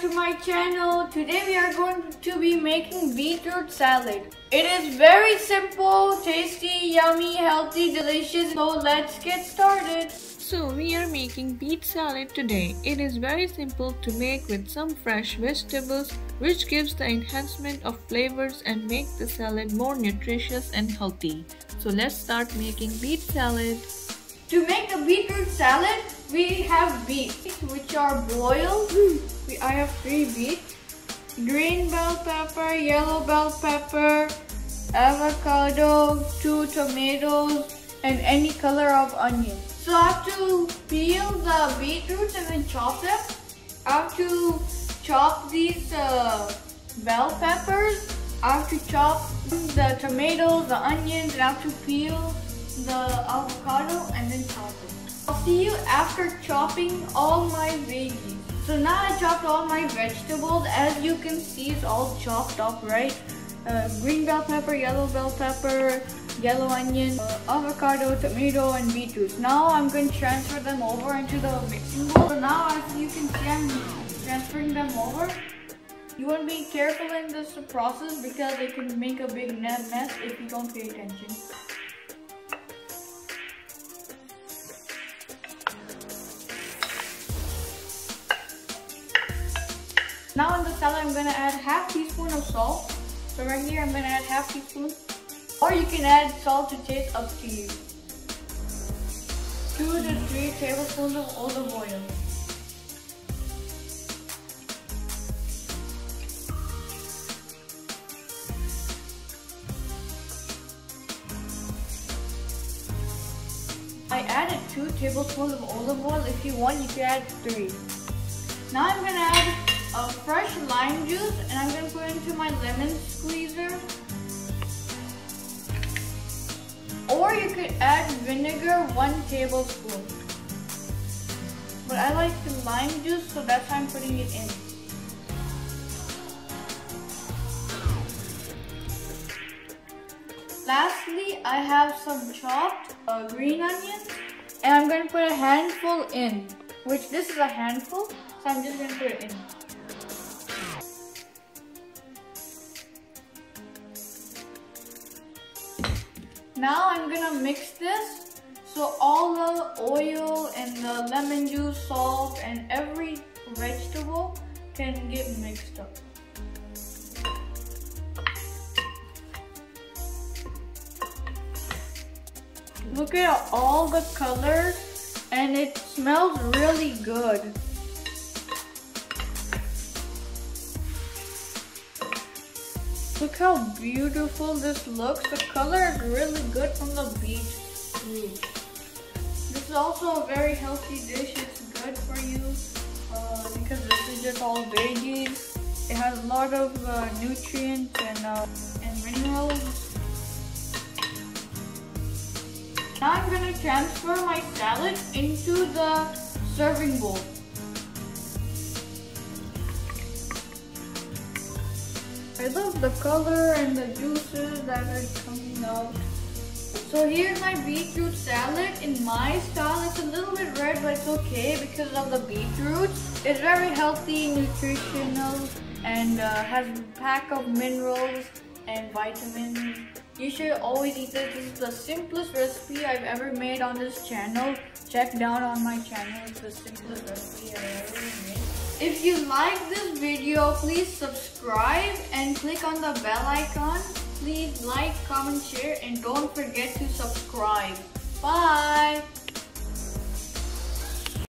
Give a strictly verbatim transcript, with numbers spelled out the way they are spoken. back to my channel. Today we are going to be making beetroot salad. It is very simple, tasty, yummy, healthy, delicious. So let's get started. So we are making beet salad today. It is very simple to make with some fresh vegetables, which gives the enhancement of flavors and makes the salad more nutritious and healthy. So let's start making beet salad. To make a beetroot salad, we have beets which are boiled. We, I have three beets: green bell pepper, yellow bell pepper, avocado, two tomatoes, and any color of onion. So I have to peel the beetroots and then chop them. I have to chop these uh, bell peppers. I have to chop the tomatoes, the onions, and I have to peel the avocado and then chop it. I'll see you after chopping all my veggies. So now I chopped all my vegetables. As you can see, it's all chopped up, right? Uh, green bell pepper, yellow bell pepper, yellow onion, uh, avocado, tomato, and beetroot. Now I'm going to transfer them over into the mixing bowl. So now, as you can see, I'm transferring them over. You want to be careful in this process because it can make a big mess if you don't pay attention. Now in the salad, I'm going to add half teaspoon of salt. So right here, I'm going to add half teaspoon. Or you can add salt to taste, up to you. Two to three tablespoons of olive oil. I added two tablespoons of olive oil. If you want, you can add three. Now I'm going to add a fresh lime juice, and I'm going to put it into my lemon squeezer. Or you could add vinegar, one tablespoon. But I like the lime juice, so that's why I'm putting it in. Lastly, I have some chopped uh, green onions, and I'm going to put a handful in, which this is a handful, so I'm just going to put it in. Now I'm gonna mix this so all the oil and the lemon juice, salt, and every vegetable can get mixed up. Look at all the colors, and it smells really good. Look how beautiful this looks. The color is really good from the beetroot. This is also a very healthy dish. It's good for you uh, because this is just all veggies. It has a lot of uh, nutrients and, uh, and minerals. Now I'm going to transfer my salad into the serving bowl. I love the color and the juices that are coming out. So here's my beetroot salad in my style. It's a little bit red, but it's okay because of the beetroot. It's very healthy, nutritional, and uh, has a pack of minerals and vitamins. You should always eat this. This is the simplest recipe I've ever made on this channel. Check down on my channel. It's the simplest recipe I've ever made. If you like this video, please subscribe and click on the bell icon. Please like, comment, share, and don't forget to subscribe. Bye!